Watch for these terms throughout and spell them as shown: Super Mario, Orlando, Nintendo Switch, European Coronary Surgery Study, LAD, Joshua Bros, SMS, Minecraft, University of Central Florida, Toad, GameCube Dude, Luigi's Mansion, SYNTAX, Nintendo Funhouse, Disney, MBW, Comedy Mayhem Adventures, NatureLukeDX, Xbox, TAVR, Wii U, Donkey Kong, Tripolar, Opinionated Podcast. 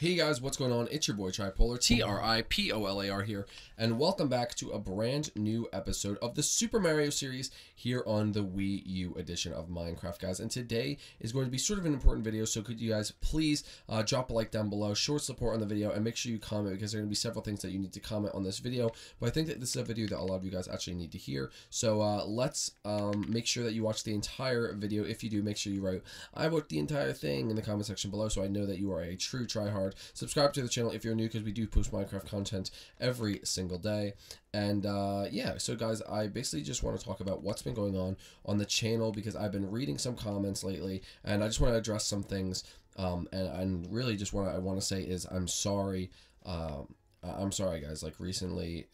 Hey guys, what's going on? It's your boy Tripolar, Tripolar here, and welcome back to a brand new episode of the Super Mario series here on the Wii U edition of Minecraft, guys. And today is going to be sort of an important video, so could you guys please drop a like down below, show support on the video, and make sure you comment because there are going to be several things that you need to comment on this video. But I think that this is a video that a lot of you guys actually need to hear, so let's make sure that you watch the entire video. If you do, make sure you write, "I watched the entire thing," in the comment section below, so I know that you are a true tryhard. Subscribe to the channel if you're new, because we do post Minecraft content every single day. And yeah, so guys, I basically just want to talk about what's been going on the channel, because I've been reading some comments lately, and I just want to address some things. And really just what I want to say is I'm sorry. I'm sorry, guys. Like, recently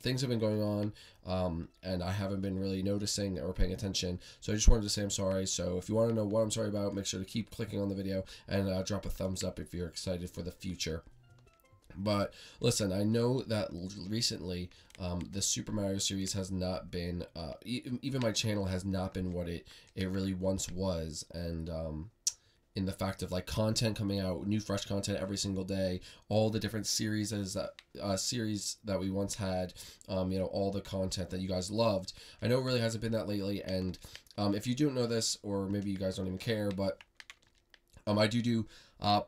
things have been going on, and I haven't been really noticing or paying attention, so I just wanted to say I'm sorry. So if you want to know what I'm sorry about, make sure to keep clicking on the video and drop a thumbs up if you're excited for the future. But listen, I know that recently the Super Mario series has not been, even my channel has not been what it really once was, and in the fact of like content coming out, new fresh content every single day, all the different series that we once had, you know, all the content that you guys loved. I know it really hasn't been that lately, and if you don't know this, or maybe you guys don't even care, but I do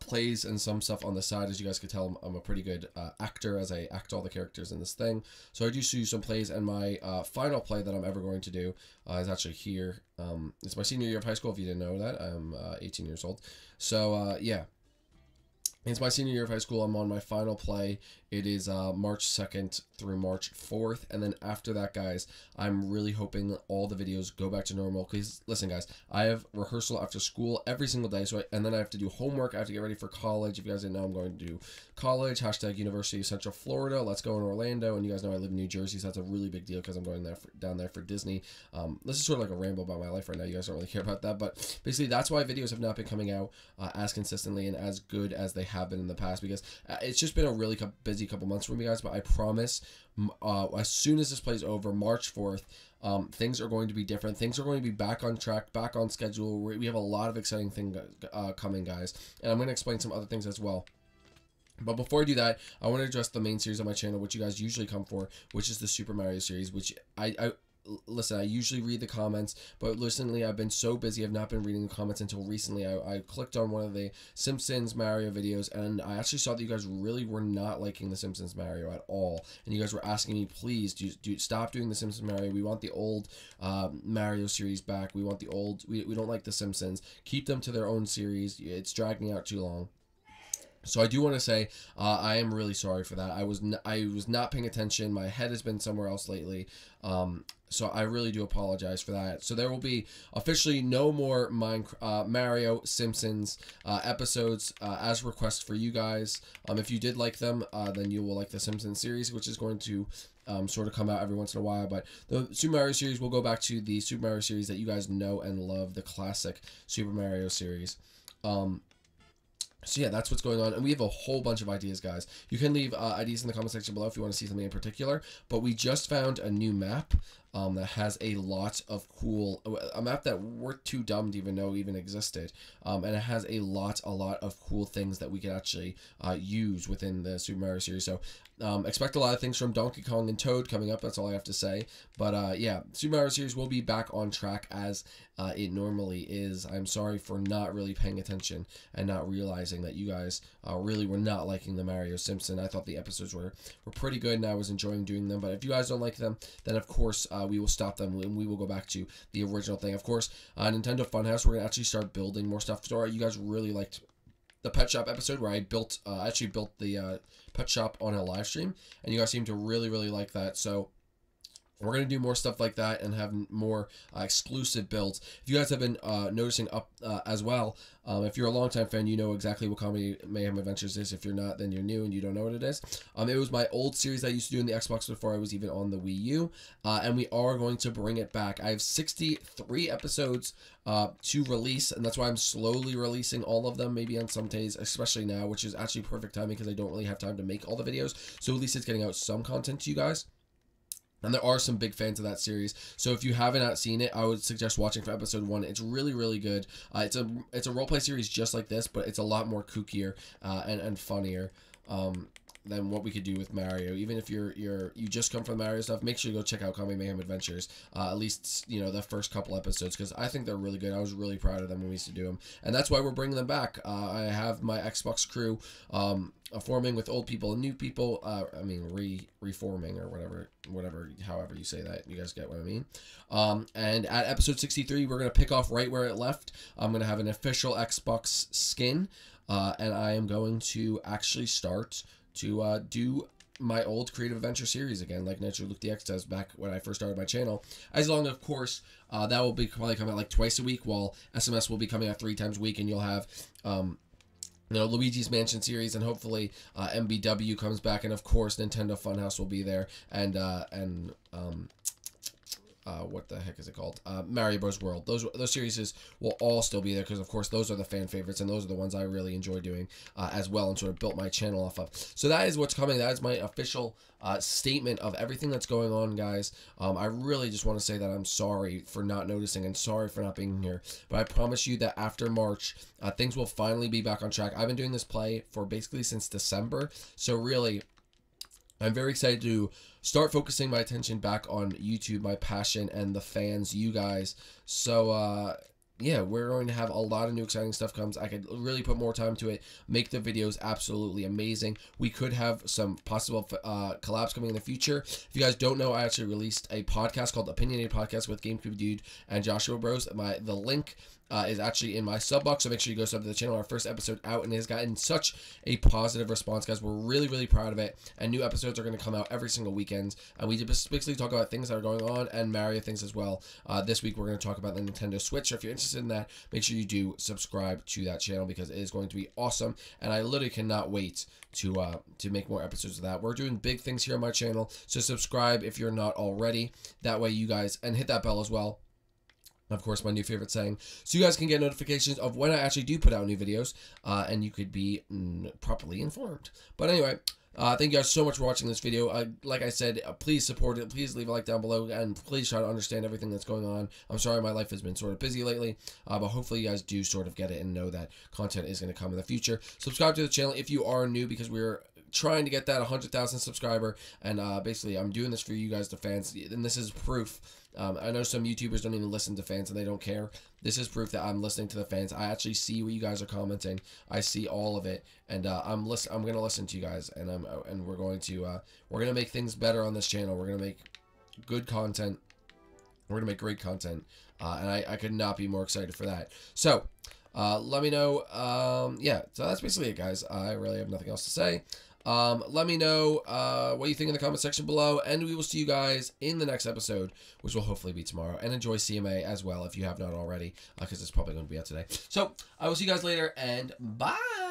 plays and some stuff on the side. As you guys can tell, I'm a pretty good actor, as I act all the characters in this thing. So I do some plays, and my final play that I'm ever going to do is actually here. It's my senior year of high school. If you didn't know that, I'm 18 years old. So yeah, it's my senior year of high school. I'm on my final play. It is March 2nd through March 4th. And then after that, guys, I'm really hoping all the videos go back to normal. Because listen, guys, I have rehearsal after school every single day. And then I have to do homework. I have to get ready for college. If you guys didn't know, I'm going to do college. # University of Central Florida. Let's go in Orlando. And you guys know I live in New Jersey, so that's a really big deal because I'm going there down there for Disney. This is sort of like a ramble about my life right now. You guys don't really care about that. But basically, that's why videos have not been coming out as consistently and as good as they have been in the past, because it's just been a really busy couple months for me, guys. But I promise, as soon as this plays over, March 4th, things are going to be different. Things are going to be back on track, back on schedule. We have a lot of exciting things coming, guys, and I'm going to explain some other things as well. But before I do that, I want to address the main series on my channel, which you guys usually come for, which is the Super Mario series, which I usually read the comments, but recently I've been so busy I've not been reading the comments until recently. I clicked on one of the Simpsons Mario videos, and I actually saw that you guys really were not liking the Simpsons Mario at all, and you guys were asking me, please stop doing the Simpsons Mario. We want the old Mario series back. We want the old, we don't like the Simpsons. Keep them to their own series. It's dragging out too long. So I do want to say I am really sorry for that. I was not paying attention. My head has been somewhere else lately. So I really do apologize for that. So there will be officially no more Mario Simpsons episodes as request for you guys. If you did like them, then you will like the Simpsons series, which is going to sort of come out every once in a while. But the Super Mario series will go back to the Super Mario series that you guys know and love, the classic Super Mario series. So yeah, that's what's going on, and we have a whole bunch of ideas, guys. You can leave ideas in the comment section below if you want to see something in particular, but we just found a new map that has a lot of cool, a map that we're too dumb to even know even existed, and it has a lot of cool things that we can actually use within the Super Mario series. So expect a lot of things from Donkey Kong and Toad coming up. That's all I have to say. But yeah, Super Mario series will be back on track as it normally is. I'm sorry for not really paying attention and not realizing that you guys really were not liking the Mario Simpson. I thought the episodes were pretty good, and I was enjoying doing them. But if you guys don't like them, then of course we will stop them, and we will go back to the original thing. Of course, Nintendo Funhouse, we're gonna actually start building more stuff. Sorry, you guys really liked the pet shop episode where I built actually built the pet shop on a live stream, and you guys seem to really like that. So we're going to do more stuff like that and have more exclusive builds. If you guys have been noticing up as well, if you're a longtime fan, you know exactly what Comedy Mayhem Adventures is. If you're not, then you're new and you don't know what it is. It was my old series I used to do in the Xbox before I was even on the Wii U, and we are going to bring it back. I have 63 episodes to release, and that's why I'm slowly releasing all of them, maybe on some days, especially now, which is actually perfect timing because I don't really have time to make all the videos. So at least it's getting out some content to you guys. And there are some big fans of that series. So if you haven't seen it, I would suggest watching for episode 1. It's really, really good. It's a roleplay series just like this, but it's a lot more kookier and funnier than what we could do with Mario. Even if you just come from the Mario stuff, make sure you go check out Comedy Mayhem Adventures. At least, you know, the first couple episodes, because I think they're really good. I was really proud of them when we used to do them, and that's why we're bringing them back. I have my Xbox crew forming with old people and new people. I mean, reforming or whatever, however you say that. You guys get what I mean. And at episode 63, we're gonna pick off right where it left. I'm gonna have an official Xbox skin, and I am going to actually start to do my old creative adventure series again, like NatureLukeDX does back when I first started my channel. As long, of course, that will be probably coming out like twice a week, while SMS will be coming out 3 times a week, and you'll have you know, Luigi's Mansion series, and hopefully MBW comes back, and of course Nintendo Funhouse will be there, and what the heck is it called? Mario Bros. World. Those series will all still be there, because of course those are the fan favorites, and those are the ones I really enjoy doing as well, and sort of built my channel off of. So that is what's coming. That is my official statement of everything that's going on, guys. I really just want to say that I'm sorry for not noticing and sorry for not being here, but I promise you that after March, things will finally be back on track. I've been doing this play for basically since December, so really, I'm very excited to start focusing my attention back on YouTube, my passion, and the fans, you guys. So, yeah, we're going to have a lot of new exciting stuff comes. I could really put more time to it, make the videos absolutely amazing. We could have some possible collabs coming in the future. If you guys don't know, I actually released a podcast called Opinionated Podcast with GameCube Dude and Joshua Bros. The link is actually in my sub box, so make sure you go sub to the channel. Our first episode out, and it has gotten such a positive response, guys. We're really, really proud of it, and new episodes are going to come out every single weekend, and we just basically talk about things that are going on and Mario things as well. This week we're going to talk about the Nintendo Switch, so if you're interested in that, make sure you do subscribe to that channel, because it is going to be awesome, and I literally cannot wait to make more episodes of that. We're doing big things here on my channel, so subscribe if you're not already. That way you guys, and hit that bell as well. Of course, my new favorite saying, so you guys can get notifications of when I actually do put out new videos, and you could be properly informed. But anyway, thank you guys so much for watching this video. Like I said, please support it. Please leave a like down below, and please try to understand everything that's going on. I'm sorry my life has been sort of busy lately, but hopefully you guys do sort of get it and know that content is going to come in the future. Subscribe to the channel if you are new, because we're trying to get that 100,000 subscriber, and basically I'm doing this for you guys, the fans, and this is proof. I know some YouTubers don't even listen to fans and they don't care. This is proof that I'm listening to the fans. I actually see what you guys are commenting. I see all of it, and I'm gonna listen to you guys, and we're gonna make things better on this channel. We're gonna make good content. We're gonna make great content, and I could not be more excited for that. So let me know. Yeah, so that's basically it, guys. I really have nothing else to say. Let me know what you think in the comment section below, and we will see you guys in the next episode, which will hopefully be tomorrow. And enjoy CMA as well if you have not already, because it's probably going to be out today. So I will see you guys later, and bye!